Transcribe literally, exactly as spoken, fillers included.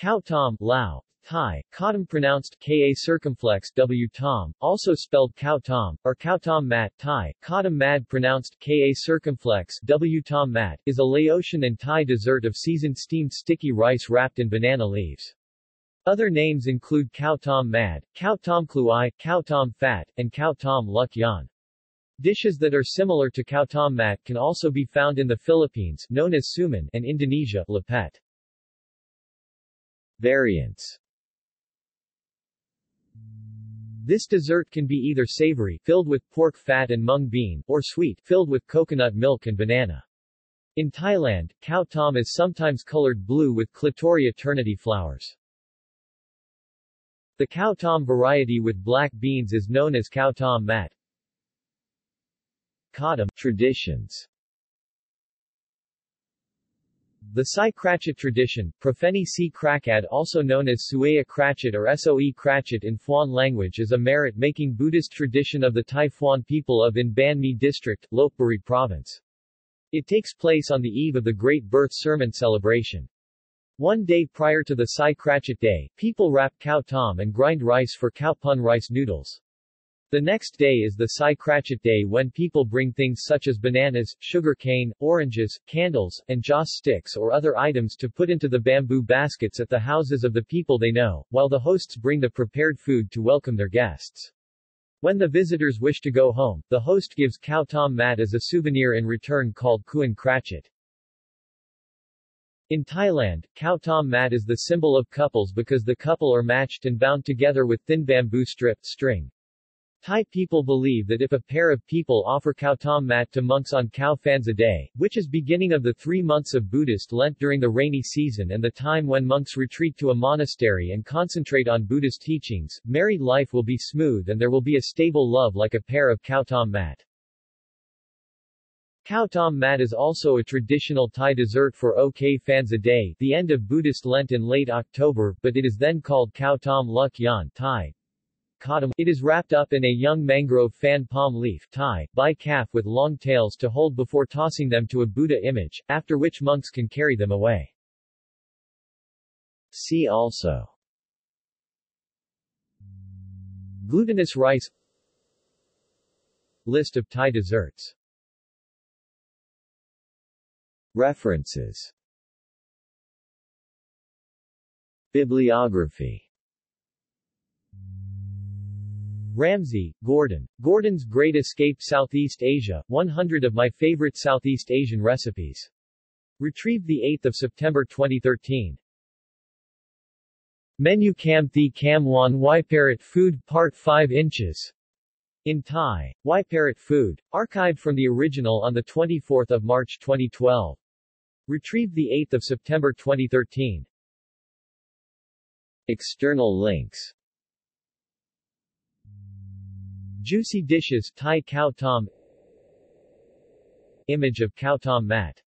Khao Tom, Lao, Thai, Khao Tom pronounced ka circumflex w tom, also spelled Khao Tom, or Khao Tom mat, Thai, Khao Tom mad pronounced ka circumflex w tom mat, is a Laotian and Thai dessert of seasoned steamed sticky rice wrapped in banana leaves. Other names include Khao Tom mad, Khao Tom kluai, Khao Tom phat, and Khao Tom luk yon. Dishes that are similar to Khao Tom mat can also be found in the Philippines, known as suman, and Indonesia, lepet. Variants. This dessert can be either savory, filled with pork fat and mung bean, or sweet, filled with coconut milk and banana. In Thailand, Khao Tom is sometimes colored blue with Clitoria ternatea flowers. The Khao Tom variety with black beans is known as Khao Tom mat. Khao Tom traditions. The Sai Kratchit tradition, Profeni Si Krakad, also known as Sueya Kratchit or Soe Kratchit in Phuan language, is a merit-making Buddhist tradition of the Thai Phuan people of in Ban Mi District, Lopburi Province. It takes place on the eve of the Great Birth Sermon celebration. One day prior to the Sai Kratchit Day, people wrap Khao Tom and grind rice for Khao Phan rice noodles. The next day is the Sai Kratchit Day, when people bring things such as bananas, sugar cane, oranges, candles, and joss sticks or other items to put into the bamboo baskets at the houses of the people they know, while the hosts bring the prepared food to welcome their guests. When the visitors wish to go home, the host gives Khao Tom mat as a souvenir in return called Kuen Kratchit. In Thailand, Khao Tom mat is the symbol of couples because the couple are matched and bound together with thin bamboo strip string. Thai people believe that if a pair of people offer Khao Tom mat to monks on Khao Phansa Day, which is beginning of the three months of Buddhist Lent during the rainy season and the time when monks retreat to a monastery and concentrate on Buddhist teachings, married life will be smooth and there will be a stable love like a pair of Khao Tom mat. Khao Tom mat is also a traditional Thai dessert for Ok Phansa Day, the end of Buddhist Lent in late October, but it is then called Khao Tom luk yon, Thai. It is wrapped up in a young mangrove fan palm leaf, Thai, by calf with long tails to hold before tossing them to a Buddha image, after which monks can carry them away. See also: Glutinous rice. List of Thai desserts. References. Bibliography. Ramsey, Gordon. Gordon's Great Escape Southeast Asia, one hundred of My Favorite Southeast Asian Recipes. Retrieved the eighth of September twenty thirteen. Menu Kam Thi Kam Wan Yparit Food Part five inches. In Thai. Yparit Food. Archived from the original on the twenty-fourth of March twenty twelve. Retrieved the eighth of September twenty thirteen. External links. Juicy dishes, Thai Khao Tom. Image of Khao Tom mat.